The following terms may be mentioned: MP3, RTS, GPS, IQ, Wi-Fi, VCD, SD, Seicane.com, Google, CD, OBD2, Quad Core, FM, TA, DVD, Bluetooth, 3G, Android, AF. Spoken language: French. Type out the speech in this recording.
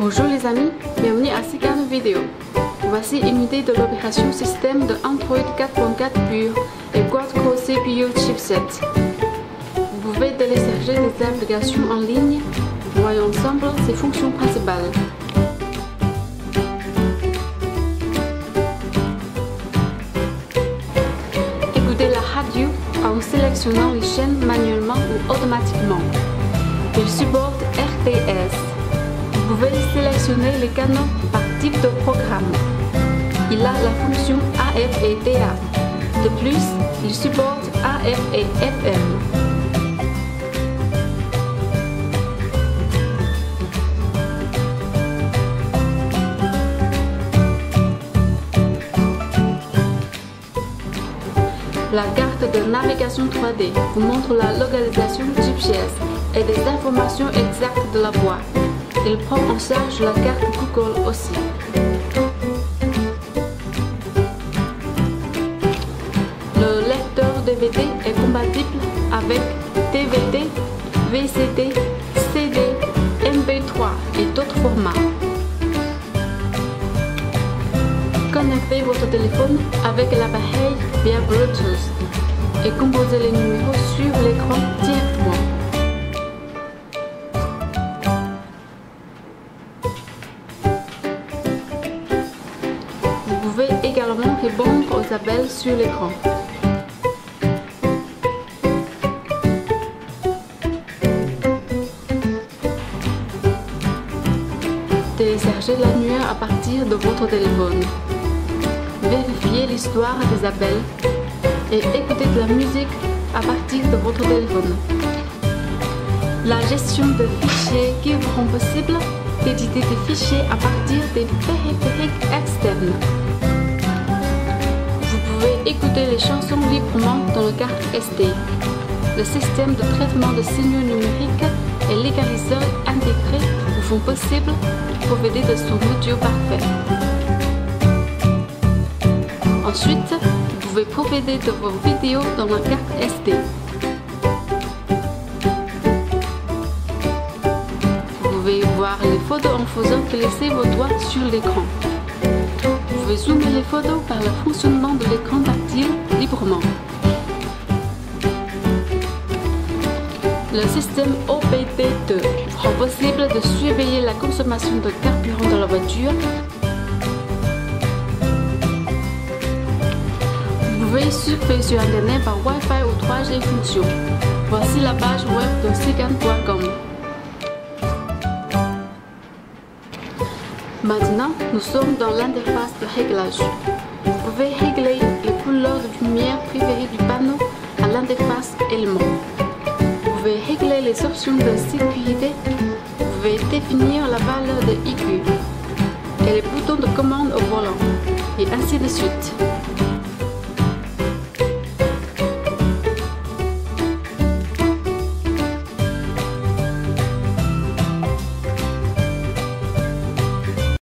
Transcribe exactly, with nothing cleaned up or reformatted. Bonjour les amis, bienvenue à Seicane vidéo. Voici une idée de l'opération système de Android quatre point quatre pur et Quad Core C P U chipset. Vous pouvez télécharger des applications en ligne. Voyons ensemble ses fonctions principales. Écoutez la radio en sélectionnant les chaînes manuellement ou automatiquement. Il supporte R T S. Vous pouvez sélectionner les canaux par type de programme. Il a la fonction A F et T A. De plus, il supporte A F et F M. La carte de navigation trois D vous montre la localisation G P S et des informations exactes de la voie. Il prend en charge la carte Google aussi. Le lecteur D V D est compatible avec D V D, V C D, C D, M P trois et d'autres formats. Connectez votre téléphone avec l'appareil via Bluetooth et composez les numéros sur l'écran directement. Vous pouvez également répondre aux appels sur l'écran. Téléchargez l'annuaire à partir de votre téléphone. Vérifiez l'histoire des appels et écoutez de la musique à partir de votre téléphone. La gestion de fichiers qui vous rend possible d'éditer des fichiers à partir des périphériques externes. Écoutez les chansons librement dans le carte S D. Le système de traitement de signaux numériques et l'égaliseur intégré vous font possible de profiter de son audio parfait. Ensuite, vous pouvez profiter de vos vidéos dans la carte S D. Vous pouvez voir les photos en faisant glisser vos doigts sur l'écran. Vous pouvez zoomer les photos par le fonctionnement de l'écran tactile librement. Le système O B D deux rend possible de surveiller la consommation de carburant de la voiture. Vous pouvez surfer sur Internet par Wi-Fi ou trois G fonction. Voici la page web de Seicane point com. Maintenant, nous sommes dans l'interface de réglage. Vous pouvez régler les couleurs de lumière préférées du panneau à l'interface élément. Vous pouvez régler les options de sécurité. Vous pouvez définir la valeur de I Q et les boutons de commande au volant, et ainsi de suite.